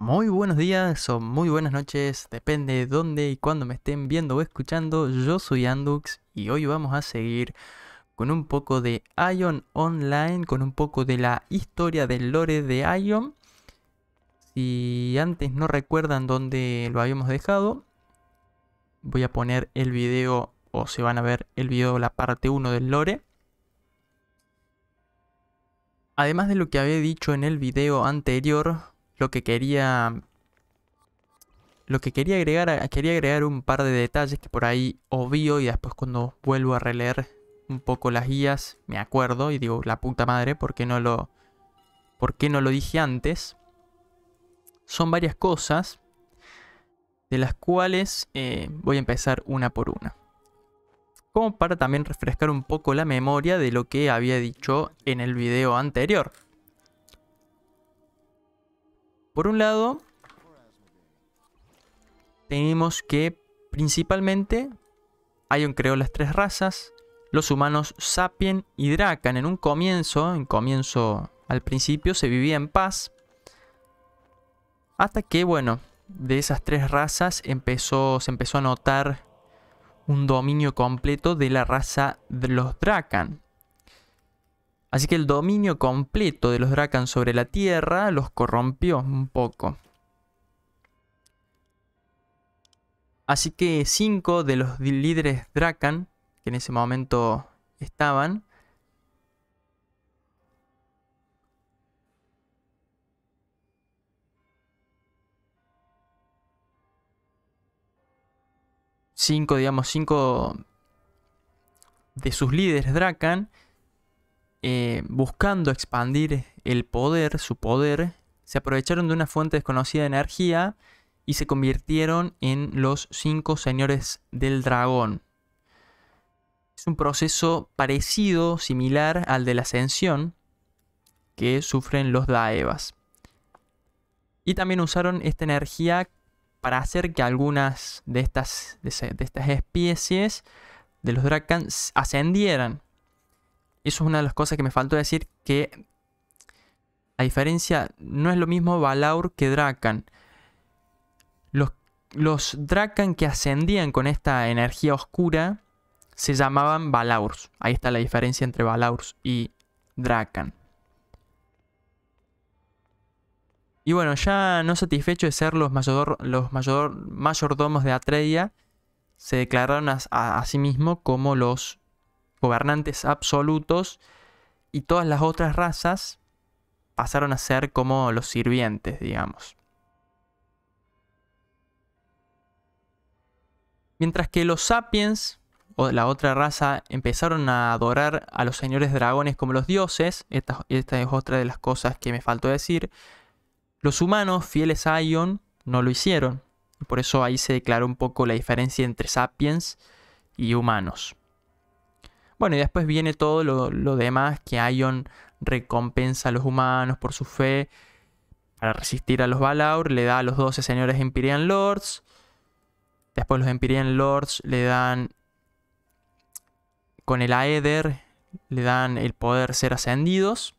Muy buenos días o muy buenas noches, depende de dónde y cuándo me estén viendo o escuchando. Yo soy AnduX y hoy vamos a seguir con un poco de Aion Online, con un poco de la historia del lore de Aion. Si antes no recuerdan dónde lo habíamos dejado, voy a poner el video, o se van a ver el video, la parte 1 del lore. Además de lo que había dicho en el video anterior, quería agregar un par de detalles que por ahí obvio y después cuando vuelvo a releer un poco las guías me acuerdo y digo, la puta madre, ¿por qué no lo dije antes? Son varias cosas de las cuales voy a empezar una por una, como para también refrescar un poco la memoria de lo que había dicho en el video anterior. Por un lado, tenemos que principalmente Aion creó las tres razas, los humanos Sapien y Drakan. En un comienzo, al principio se vivía en paz, hasta que bueno, de esas tres razas se empezó a notar un dominio completo de la raza de los Drakan. Así que el dominio completo de los Drakan sobre la Tierra los corrompió un poco. Así que 5 de los líderes Drakan, que en ese momento estaban, cinco de sus líderes Drakan, buscando expandir el poder, su poder, se aprovecharon de una fuente desconocida de energía y se convirtieron en los 5 señores del dragón. Es un proceso parecido, similar al de la ascensión que sufren los Daevas. Y también usaron esta energía para hacer que algunas de estas especies de los Drakan ascendieran. Eso es una de las cosas que me faltó decir, que a diferencia, no es lo mismo Balaur que Drakan. Los Drakan que ascendían con esta energía oscura se llamaban Balaurs. Ahí está la diferencia entre Balaurs y Drakan. Y bueno, ya no satisfecho de ser los mayordomos de Atreia, se declararon a sí mismos como los gobernantes absolutos, y todas las otras razas pasaron a ser como los sirvientes, digamos. Mientras que los Sapiens, o la otra raza, empezaron a adorar a los señores dragones como los dioses, esta es otra de las cosas que me faltó decir, los humanos fieles a Aion no lo hicieron, y por eso ahí se declaró un poco la diferencia entre Sapiens y humanos. Bueno, y después viene todo lo demás, que Aion recompensa a los humanos por su fe para resistir a los Balaur, le da a los 12 señores Empyrean Lords, después los Empyrean Lords le dan, con el Aether, le dan el poder ser ascendidos.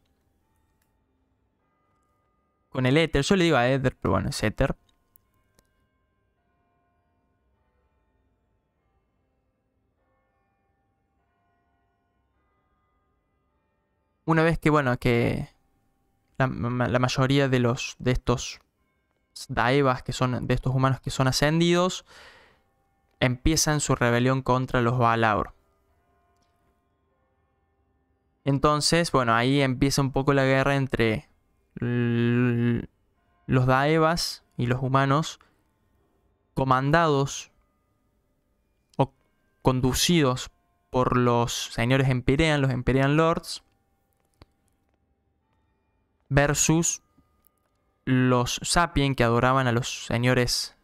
Con el Aether, yo le digo Aether, pero bueno, es Aether. Una vez que, bueno, que la mayoría de estos Daevas, que son de estos humanos que son ascendidos, empiezan su rebelión contra los Balaur. Entonces, bueno, ahí empieza un poco la guerra entre los Daevas y los humanos, comandados o conducidos por los señores Empyrean, los Empyrean Lords, versus los Sapien, que adoraban a los señores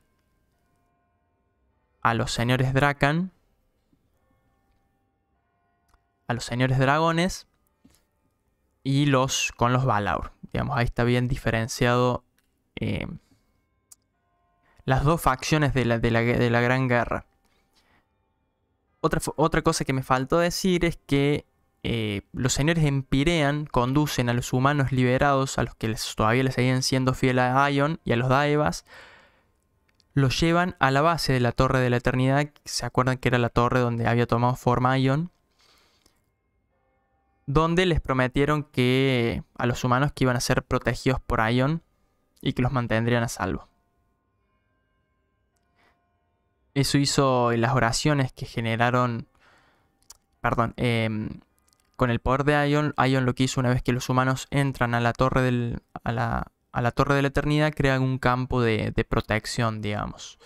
Drakan, a los señores dragones, y con los Balaur. Digamos, ahí está bien diferenciado las dos facciones de la Gran Guerra. Otra cosa que me faltó decir es que Los señores Empyrean conducen a los humanos liberados, a los que todavía les seguían siendo fieles a Aion y a los Daevas, los llevan a la base de la Torre de la Eternidad. ¿Se acuerdan que era la torre donde había tomado forma Aion? Donde les prometieron que a los humanos que iban a ser protegidos por Aion y que los mantendrían a salvo. Eso hizo las oraciones que generaron... Perdón, con el poder de Aion, Aion lo que hizo una vez que los humanos entran a la Torre, a la Torre de la Eternidad, crea un campo de protección, digamos.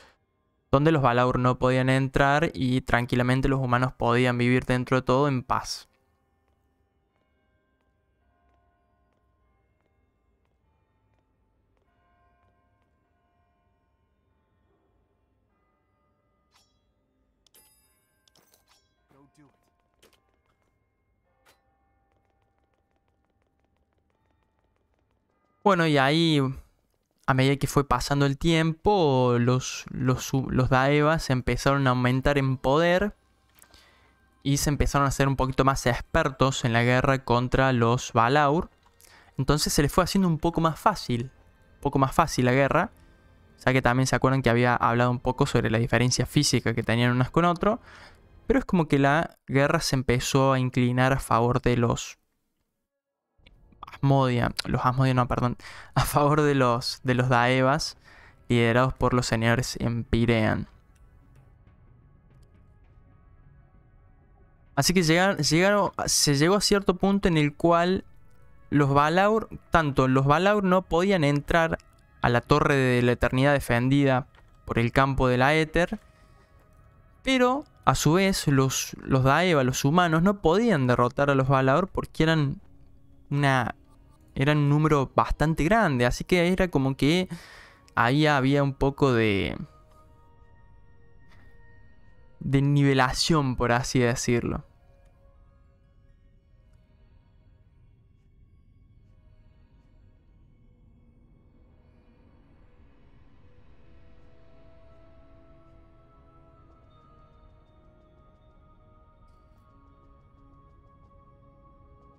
Donde los Balaur no podían entrar y tranquilamente los humanos podían vivir dentro de todo en paz. Bueno, y ahí, a medida que fue pasando el tiempo, los Daevas empezaron a aumentar en poder y se empezaron a hacer un poquito más expertos en la guerra contra los Balaur. Entonces se les fue haciendo un poco más fácil la guerra. O sea que también se acuerdan que había hablado un poco sobre la diferencia física que tenían unas con otro. Pero es como que la guerra se empezó a inclinar a favor de los Daevas, liderados por los señores Empyrean. Así que se llegó a cierto punto en el cual los Balaur no podían entrar a la Torre de la Eternidad defendida por el campo de la Aether, pero a su vez los Daeva, los humanos, no podían derrotar a los Balaur porque eran un número bastante grande, así que era como que ahí había un poco de nivelación, por así decirlo.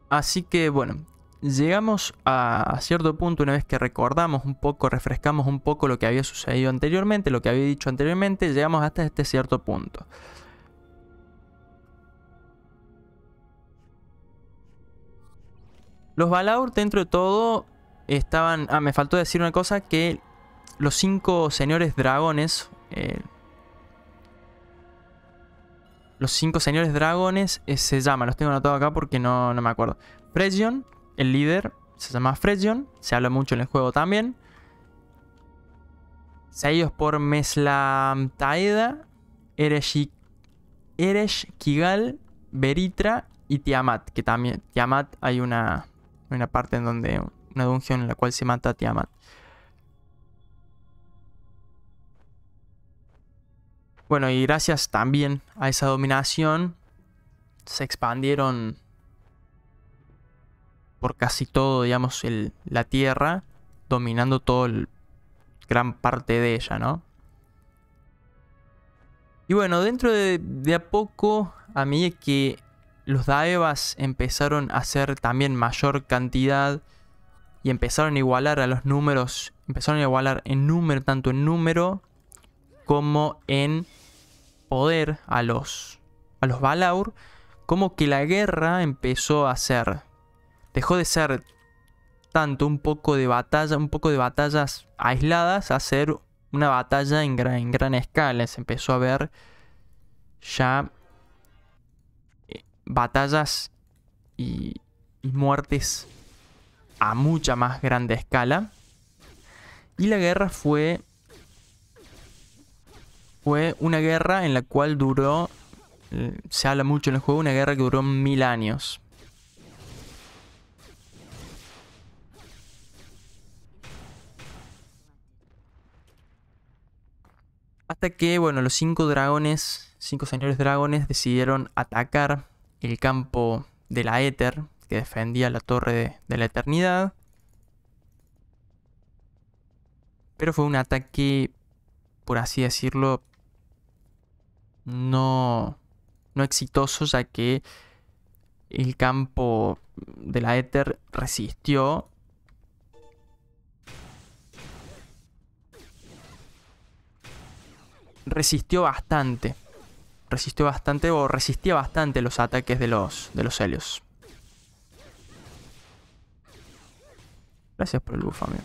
Así que bueno, llegamos a cierto punto una vez que recordamos un poco, refrescamos un poco lo que había sucedido anteriormente, lo que había dicho anteriormente, llegamos hasta este cierto punto. Los Balaur, dentro de todo, estaban... Ah, me faltó decir una cosa, que los 5 señores dragones... Los 5 señores dragones se llaman, los tengo anotados acá porque no me acuerdo. Fregion, el líder, se llama Fregion, se habla mucho en el juego también. Seguidos por Meslam Taeda, Ereshkigal, Beritra y Tiamat. Que también, Tiamat, hay una parte en donde, una dungeon en la cual se mata a Tiamat. Bueno, y gracias también a esa dominación se expandieron por casi todo, digamos, la tierra, dominando toda gran parte de ella, ¿no? Y bueno, dentro de a poco, a medida que los Daevas empezaron a hacer también mayor cantidad y empezaron a igualar a los números, empezaron a igualar en número, tanto en número como en poder a los Balaur, como que la guerra empezó a ser, dejó de ser tanto un poco de batallas aisladas a ser una batalla en gran escala. Se empezó a ver ya batallas y muertes a mucha más grande escala, y la guerra fue una guerra en la cual duró, se habla mucho en el juego, una guerra que duró 1000 años. Hasta que, bueno, los 5 señores dragones decidieron atacar el campo de la Aether, que defendía la Torre de la Eternidad. Pero fue un ataque, por así decirlo, no exitoso, ya que El campo de la Aether resistió. Resistía bastante los ataques de los Helios. Gracias por el buff, amigo.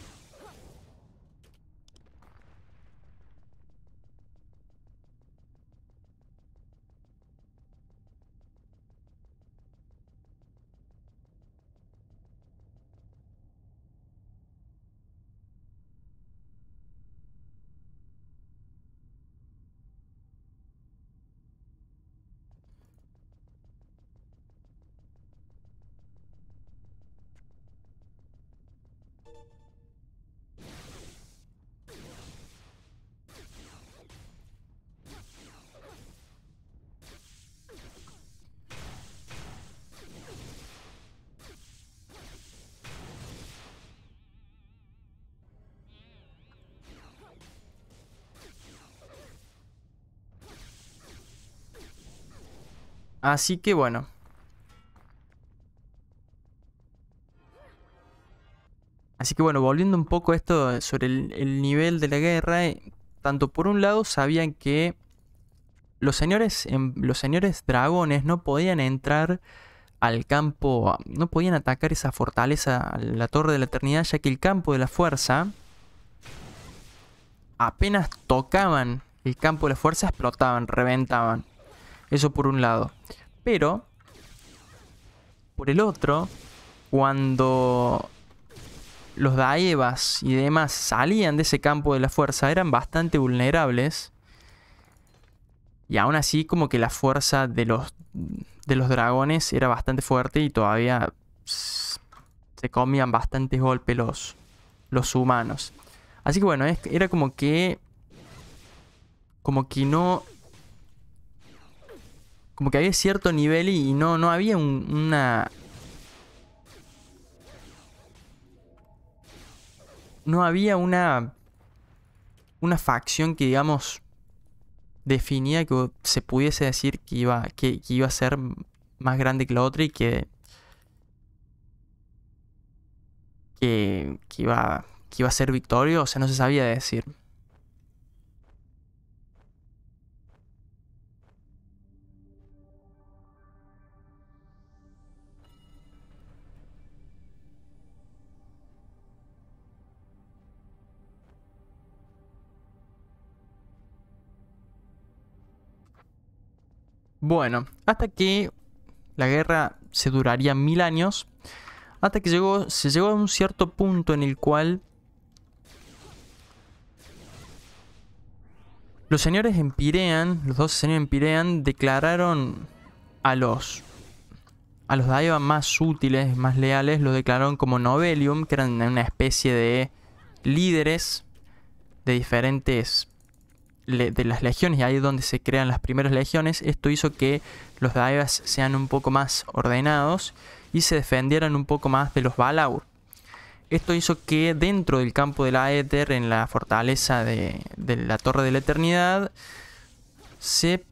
Así que bueno. Volviendo un poco a esto sobre el nivel de la guerra. Tanto por un lado sabían que los señores dragones no podían entrar al campo. No podían atacar esa fortaleza, la Torre de la Eternidad, ya que el campo de la fuerza, apenas tocaban el campo de la fuerza, explotaban, reventaban. Eso por un lado. Pero, por el otro, cuando los Daevas y demás salían de ese campo de la fuerza, eran bastante vulnerables. Y aún así, como que la fuerza de los dragones era bastante fuerte y todavía se comían bastantes golpes los humanos. Así que bueno, era como que... Como que había cierto nivel y no había una facción que, digamos, definía que se pudiese decir que iba a ser más grande que la otra y que iba a ser victorio. O sea, no se sabía decir. Bueno, hasta que la guerra se duraría 1000 años, hasta que se llegó a un cierto punto en el cual los señores Empyrean, los 12 señores Empyrean, declararon a los Daeva más útiles, más leales, los declararon como Novelium, que eran una especie de líderes de diferentes... de las legiones, y ahí es donde se crean las primeras legiones. Esto hizo que los Daevas sean un poco más ordenados y se defendieran un poco más de los Balaur. Esto hizo que dentro del campo de la Aether, en la fortaleza de la Torre de la Eternidad, se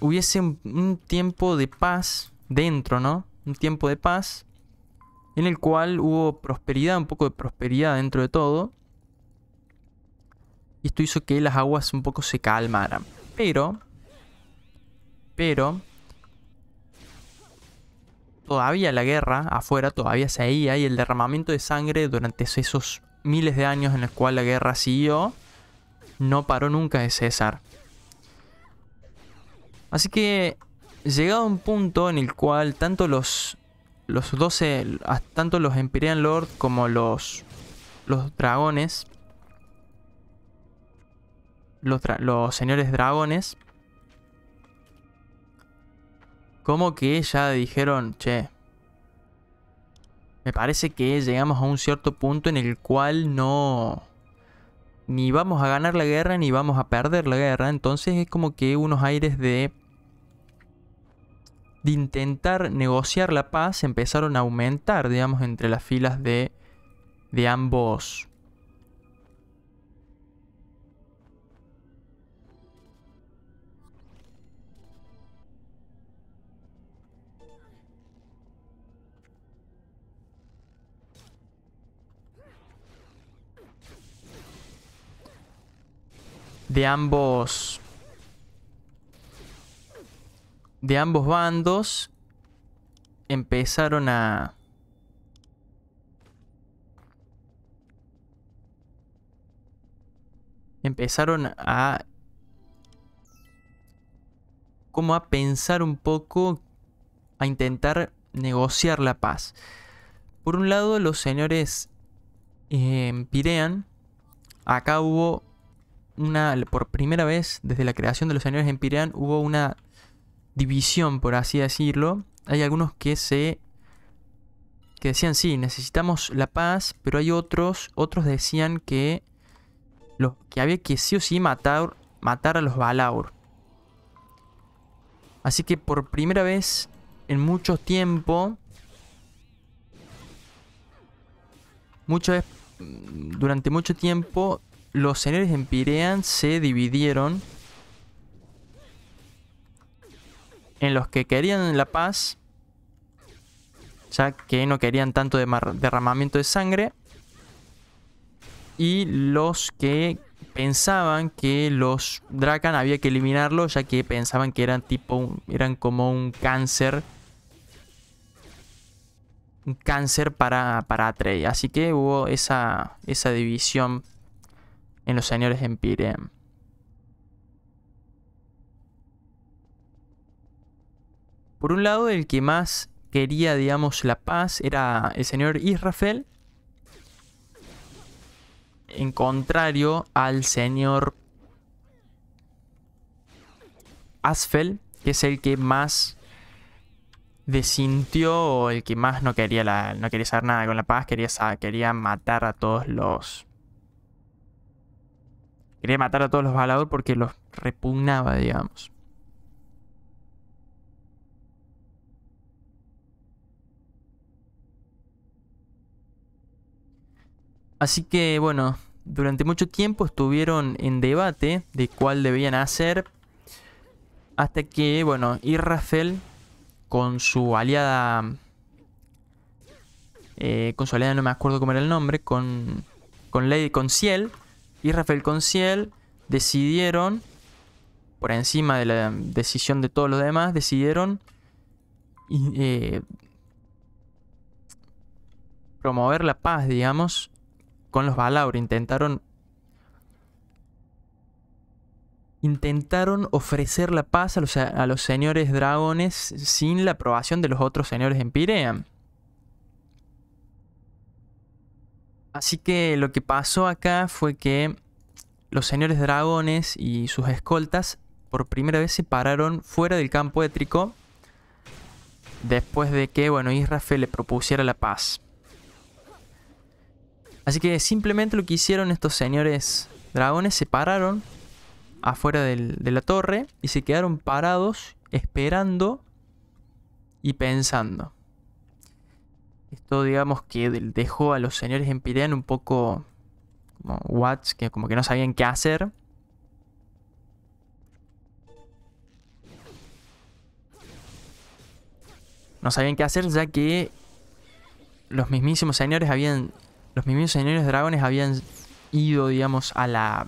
hubiese un tiempo de paz dentro, ¿no? Un tiempo de paz en el cual hubo prosperidad, un poco de prosperidad dentro de todo. Y esto hizo que las aguas un poco se calmaran. Pero todavía la guerra afuera todavía seguía. Y el derramamiento de sangre durante esos miles de años en los cuales la guerra siguió, no paró nunca de cesar. Así que llegado a un punto en el cual tanto los Empyrean Lords como los dragones... Los señores dragones, como que ya dijeron: che, me parece que llegamos a un cierto punto en el cual no... ni vamos a ganar la guerra ni vamos a perder la guerra. Entonces es como que unos aires de intentar negociar la paz empezaron a aumentar, digamos, entre las filas de ambos... de ambos bandos empezaron a como a pensar un poco, a intentar negociar la paz. Por un lado, los señores Empyrean, acá hubo una, por primera vez desde la creación de los señores Empyrean, hubo una división, por así decirlo. Hay algunos que decían, sí, necesitamos la paz, pero hay otros decían que había que sí o sí matar a los Balaur. Así que por primera vez en mucho tiempo, durante mucho tiempo, los señores Empyrean se dividieron en los que querían la paz, ya que no querían tanto derramamiento de sangre, y los que pensaban que los Drakan había que eliminarlos, ya que pensaban que eran eran como un cáncer. Un cáncer para Atreia. Así que hubo esa división en los señores Empyrean. Por un lado, el que más quería, digamos, la paz era el señor Israfel, en contrario al señor Asfel, que es el que más desintió, o el que más no quería saber nada con la paz, quería matar a todos los Balaur porque los repugnaba, digamos. Así que, bueno, durante mucho tiempo estuvieron en debate de cuál debían hacer, hasta que, bueno, Israfel con su aliada, no me acuerdo cómo era el nombre, con Siel, Israfel con Siel, decidieron, por encima de la decisión de todos los demás, promover la paz, digamos, con los Balaur. Intentaron ofrecer la paz a los señores dragones sin la aprobación de los otros señores Empyrean. Así que lo que pasó acá fue que los señores dragones y sus escoltas por primera vez se pararon fuera del campo étrico después de que, bueno, Israfel le propusiera la paz. Así que simplemente lo que hicieron estos señores dragones, se pararon afuera de la torre y se quedaron parados esperando y pensando. Esto, digamos, que dejó a los señores Empyrean un poco como what's, que como que no sabían qué hacer. No sabían qué hacer, ya que los mismos señores dragones habían ido, digamos, a la,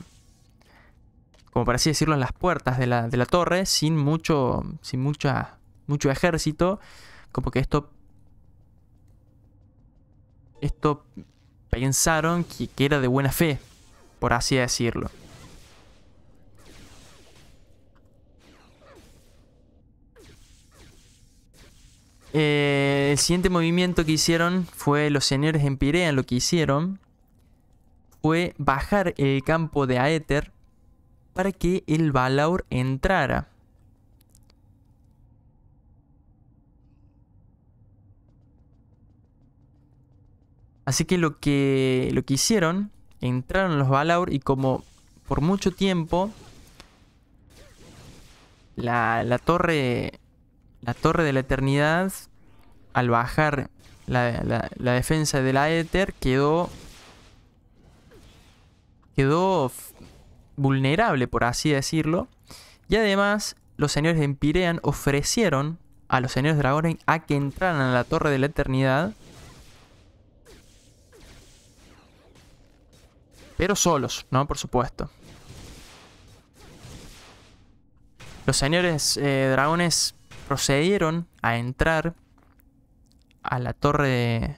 como por así decirlo, a las puertas de la torre, sin mucho ejército. Como que esto pensaron que era de buena fe, por así decirlo. El siguiente movimiento que hicieron fue, los señores Empyrean lo que hicieron fue bajar el campo de Aether para que el Balaur entrara. Así que lo que hicieron, entraron los Balaur, y como por mucho tiempo la torre de la eternidad, al bajar la defensa de la Aether, quedó vulnerable, por así decirlo. Y además, los señores Empyrean ofrecieron a los señores dragones a que entraran a la Torre de la Eternidad, pero solos, ¿no? Por supuesto. Los señores dragones procedieron a entrar a la torre de...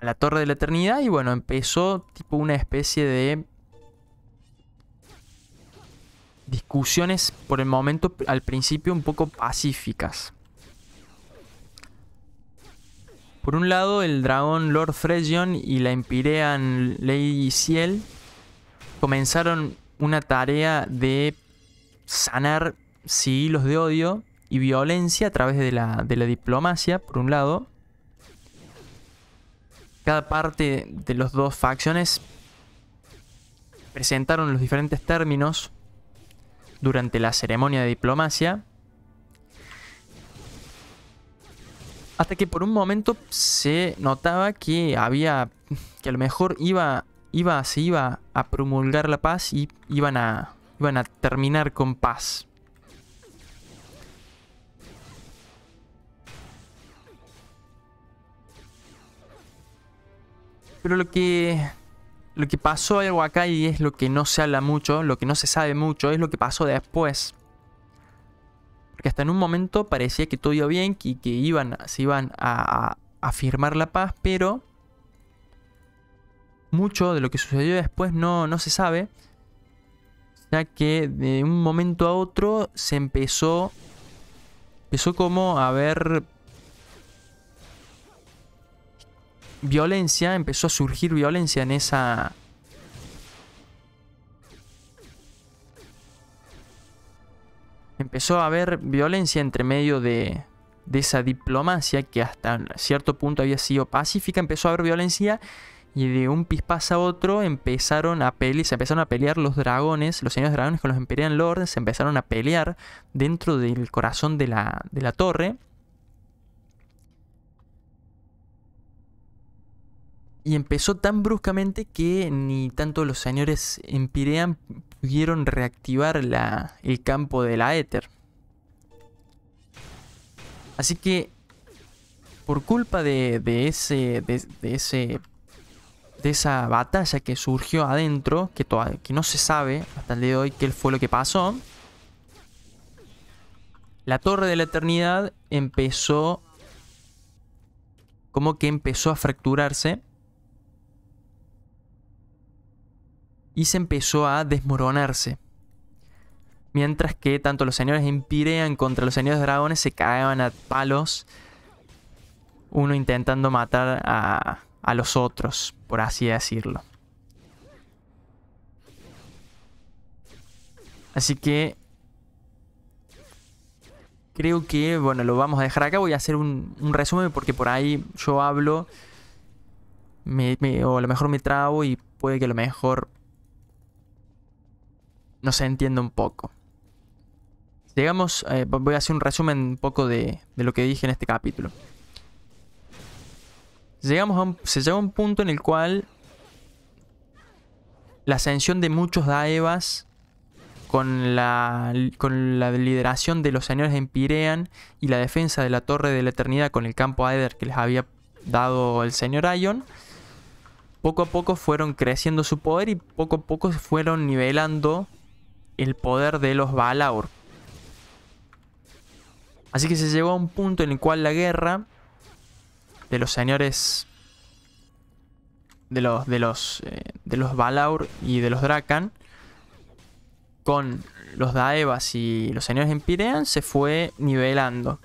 a la Torre de la Eternidad. Y bueno, empezó tipo una especie de discusiones, por el momento, al principio un poco pacíficas. Por un lado, el dragón Lord Fregion y la Empyrean Lady Siel comenzaron una tarea de sanar silos de odio y violencia a través de la diplomacia, por un lado. Cada parte de las dos facciones presentaron los diferentes términos durante la ceremonia de diplomacia, hasta que por un momento se notaba que había, que a lo mejor se iba a promulgar la paz y iban a terminar con paz. Pero lo que pasó algo acá, y es lo que no se habla mucho, lo que no se sabe mucho, es lo que pasó después. Porque hasta en un momento parecía que todo iba bien y que se iban a firmar la paz, pero mucho de lo que sucedió después no se sabe. Ya que de un momento a otro se empezó como a ver... violencia, empezó a surgir violencia en esa... Empezó a haber violencia entre medio de esa diplomacia que hasta cierto punto había sido pacífica. Empezó a haber violencia y de un pispás a otro se empezaron a pelear los dragones, los señores dragones con los Empyrean Lords, se empezaron a pelear dentro del corazón de la torre. Y empezó tan bruscamente que ni tanto los señores Empyrean pudieron reactivar el campo de la Aether. Así que, por culpa de esa batalla que surgió adentro, que no se sabe hasta el día de hoy qué fue lo que pasó, la Torre de la Eternidad empezó a fracturarse. Y se empezó a desmoronarse. Mientras que tanto los señores Empyrean contra los señores dragones se cagaban a palos. Uno intentando matar a los otros, por así decirlo. Así que... creo que, bueno, lo vamos a dejar acá. Voy a hacer un resumen porque por ahí yo hablo. O a lo mejor me trabo y puede que a lo mejor... no se entiende un poco. Llegamos, voy a hacer un resumen un poco de lo que dije en este capítulo. Se llega a un punto en el cual la ascensión de muchos Daevas con la lideración de los señores Empyrean y la defensa de la Torre de la Eternidad con el campo Aether que les había dado el señor Aion, poco a poco fueron creciendo su poder y poco a poco se fueron nivelando el poder de los Balaur. Así que se llegó a un punto en el cual la guerra de los señores de los Balaur y de los Drakan con los Daevas y los señores Empyrean se fue nivelando.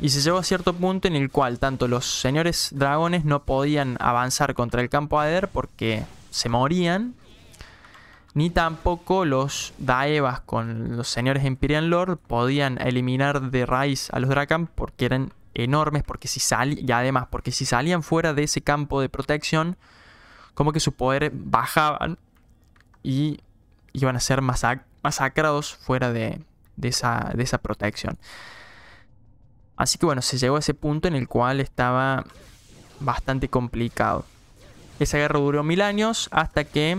Y se llegó a cierto punto en el cual tanto los señores dragones no podían avanzar contra el campo Aether porque se morían, ni tampoco los Daevas con los señores Empyrean Lord podían eliminar de raíz a los Drakan porque eran enormes, y además porque si salían fuera de ese campo de protección, como que su poder bajaban y iban a ser masacrados fuera de esa protección. Así que bueno, se llegó a ese punto en el cual estaba bastante complicado. Esa guerra duró 1000 años hasta que...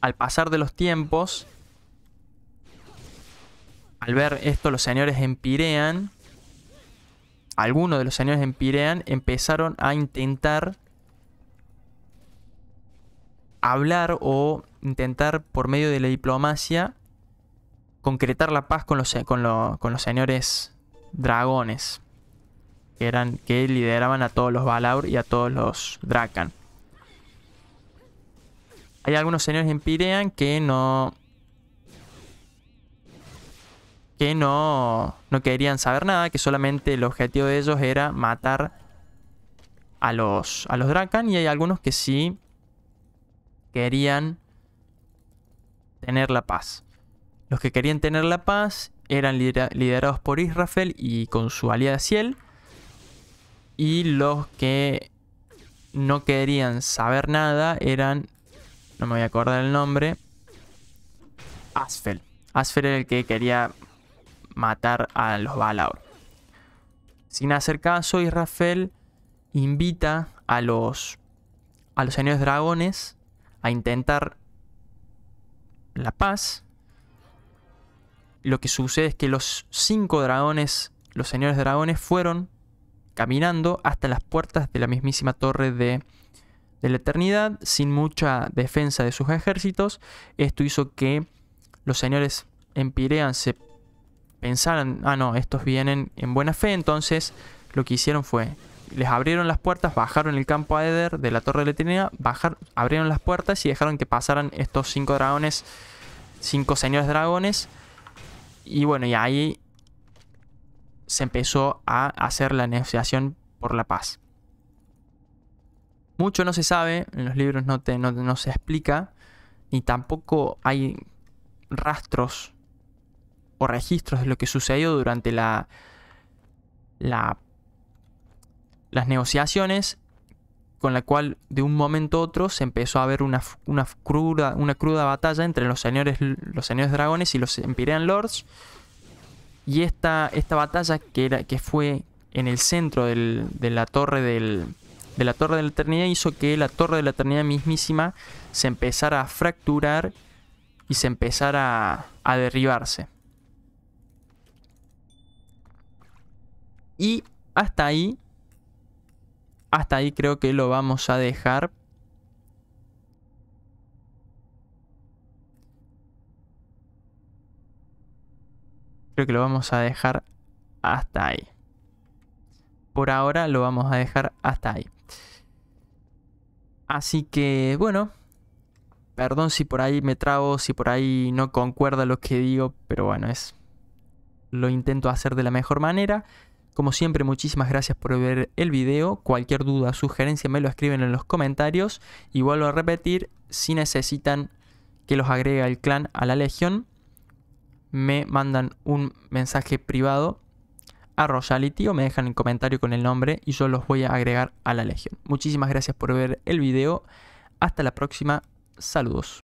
al pasar de los tiempos, al ver esto los señores Empyrean, algunos de los señores Empyrean empezaron a intentar hablar o intentar por medio de la diplomacia concretar la paz con los señores dragones que lideraban a todos los Balaur y a todos los Drakan. Hay algunos señores en Pirean que no querían saber nada, que solamente el objetivo de ellos era matar a los Drakan, y hay algunos que sí querían tener la paz. Los que querían tener la paz eran liderados por Israfel y con su aliada Siel, y los que no querían saber nada eran, no me voy a acordar el nombre, Asfel. Asfel era el que quería matar a los Balaur. Sin hacer caso, Israfel invita a los señores dragones a intentar la paz. Lo que sucede es que los 5 dragones, los señores dragones, fueron caminando hasta las puertas de la mismísima Torre de la Eternidad, sin mucha defensa de sus ejércitos. Esto hizo que los señores Empyrean se pensaran: ah, no, estos vienen en buena fe. Entonces lo que hicieron fue, les abrieron las puertas, bajaron el campo Aether de la Torre de la Eternidad, abrieron las puertas y dejaron que pasaran estos 5 dragones, 5 señores dragones. Y bueno, y ahí se empezó a hacer la negociación por la paz. Mucho no se sabe, en los libros no se explica, ni tampoco hay rastros o registros de lo que sucedió durante las negociaciones, con la cual de un momento a otro se empezó a ver una cruda batalla entre los señores dragones y los Empyrean Lords. Y esta batalla que fue en el centro de la Torre de la Eternidad hizo que la Torre de la Eternidad mismísima se empezara a fracturar y se empezara a derribarse. Y hasta ahí creo que lo vamos a dejar. Creo que lo vamos a dejar hasta ahí. Por ahora lo vamos a dejar hasta ahí. Así que bueno, perdón si por ahí me trabo, si por ahí no concuerda lo que digo, pero bueno, lo intento hacer de la mejor manera. Como siempre, muchísimas gracias por ver el video. Cualquier duda o sugerencia me lo escriben en los comentarios. Y vuelvo a repetir, si necesitan que los agregue al clan, a la legión, me mandan un mensaje privado a Royalty o me dejan el comentario con el nombre y yo los voy a agregar a la legión. Muchísimas gracias por ver el video. Hasta la próxima. Saludos.